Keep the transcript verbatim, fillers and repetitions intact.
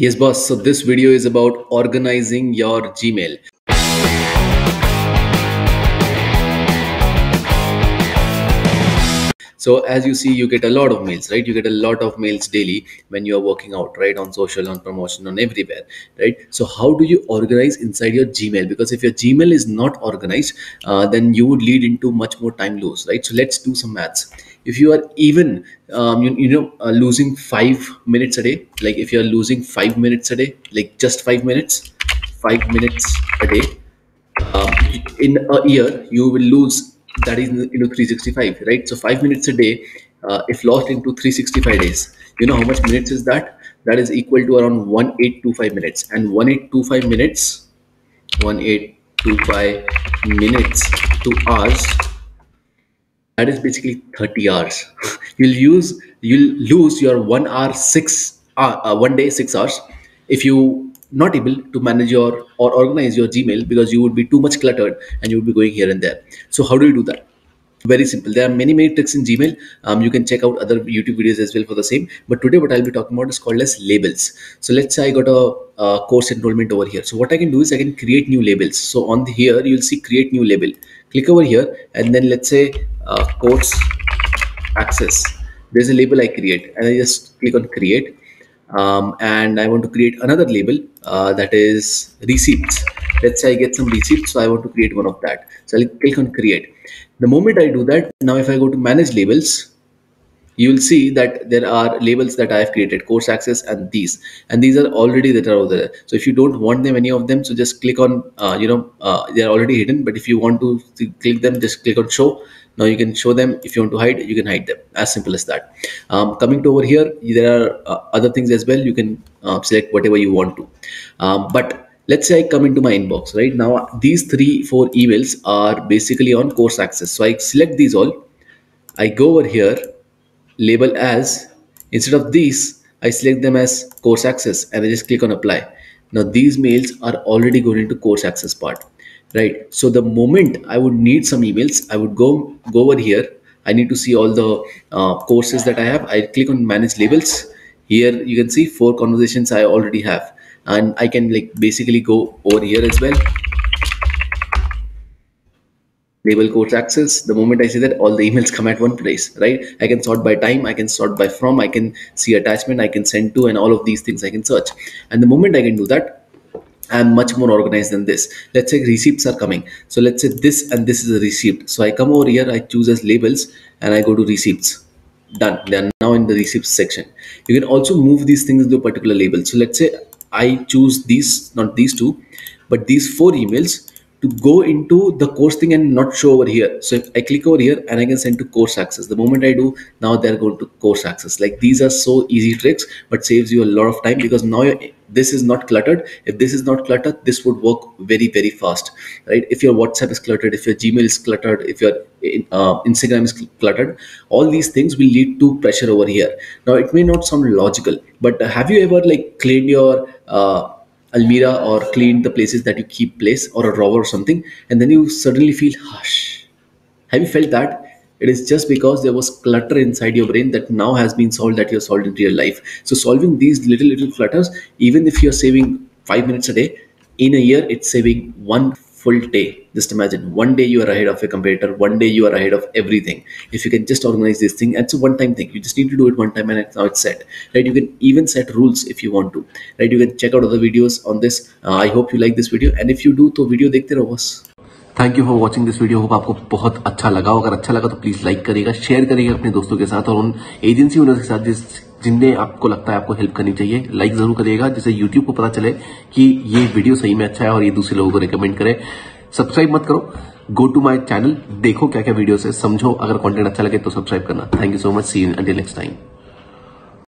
Yes boss, so this video is about organizing your Gmail. So as you see, you get a lot of mails, right? You get a lot of mails daily when you are working out, right? On social, on promotion, on everywhere, right? So how do you organize inside your Gmail? Because if your Gmail is not organized, uh, then you would lead into much more time loss, right? So let's do some maths. If you are even, um, you, you know, uh, losing five minutes a day, like if you're losing five minutes a day, like just five minutes, five minutes a day, uh, in a year, you will lose that is into three sixty-five, right? So five minutes a day, uh, if lost into three sixty-five days, you know how much minutes is that? That is equal to around one thousand eight hundred twenty-five minutes. And one thousand eight hundred twenty-five minutes, one thousand eight hundred twenty-five minutes to hours, that is basically thirty hours. You'll use, you'll lose your one hour, six, uh, uh, one day, six hours if you not able to manage your or organize your Gmail, because you would be too much cluttered and you would be going here and there. So how do you do that? Very simple. There are many, many tricks in Gmail. Um, you can check out other YouTube videos as well for the same. But today what I'll be talking about is called as labels. So let's say I got a, a course enrollment over here. So what I can do is I can create new labels. So on the here, you'll see create new label. Click over here and then let's say uh, course access. There's a label I create and I just click on create. Um, and I want to create another label uh, that is receipts. Let's say I get some receipts, so I want to create one of that. So I'll click on create. The moment I do that, now if I go to manage labels, you will see that there are labels that I have created, course access and these, and these are already that are over there. So if you don't want them, any of them, so just click on, uh, you know, uh, they are already hidden, but if you want to click them, just click on show. Now you can show them. If you want to hide, you can hide them. As simple as that. Um, coming to over here, there are uh, other things as well. You can uh, select whatever you want to. Um, but let's say I come into my inbox, right? Now these three, four emails are basically on course access. So I select these all. I go over here, label as, instead of these, I select them as course access and I just click on apply. Now these mails are already going into course access part. Right. So the moment I would need some emails, I would go, go over here. I need to see all the uh, courses that I have. I click on manage labels. Here you can see four conversations I already have, and I can like basically go over here as well. Label course access. The moment I see that, all the emails come at one place, right? I can sort by time, I can sort by from, I can see attachment, I can send to, and all of these things I can search. And the moment I can do that, I'm much more organized than this. Let's say receipts are coming. So let's say this and this is a receipt. So I come over here, I choose as labels and I go to receipts. Done. They are now in the receipts section. You can also move these things to a particular label. So let's say I choose these, not these two, but these four emails to go into the course thing and not show over here. So if I click over here and I can send to course access. The moment I do, now they're going to course access. Like these are so easy tricks, but saves you a lot of time because now you're this is not cluttered. If this is not cluttered, this would work very, very fast, right? If your WhatsApp is cluttered, if your Gmail is cluttered, if your uh, Instagram is cluttered, all these things will lead to pressure over here. Now, it may not sound logical, but have you ever like cleaned your uh, Almira or cleaned the places that you keep place or a drawer or something, and then you suddenly feel hush? Have you felt that? It is just because there was clutter inside your brain that now has been solved, that you're solved into your life. So solving these little, little clutters, even if you're saving five minutes a day, in a year, it's saving one full day. Just imagine one day you are ahead of a competitor, one day you are ahead of everything. If you can just organize this thing, it's a one-time thing. You just need to do it one time and now it's set, right? You can even set rules if you want to, right? You can check out other videos on this. Uh, I hope you like this video. And if you do, तो video देखते रहो बस. Thank you for watching this video. Hope आपको बहुत अच्छा लगा. अगर अच्छा लगा तो प्लीज लाइक करिएगा, शेयर करिएगा अपने दोस्तों के साथ और उन एजेंसी ओनर्स के साथ जिस जिनने आपको लगता है आपको हेल्प करनी चाहिए. लाइक जरूर करिएगा जिससे यूट्यूब को पता चले कि ये वीडियो सही में अच्छा है और ये दूसरे लोगों को रिकमेंड करे. सब्सक्राइब मत करो, गो टू माई चैनल, देखो क्या क्या वीडियो है, समझो. अगर कॉन्टेंट अच्छा लगे तो सब्सक्राइब करना. Thank you so much. See you until next time.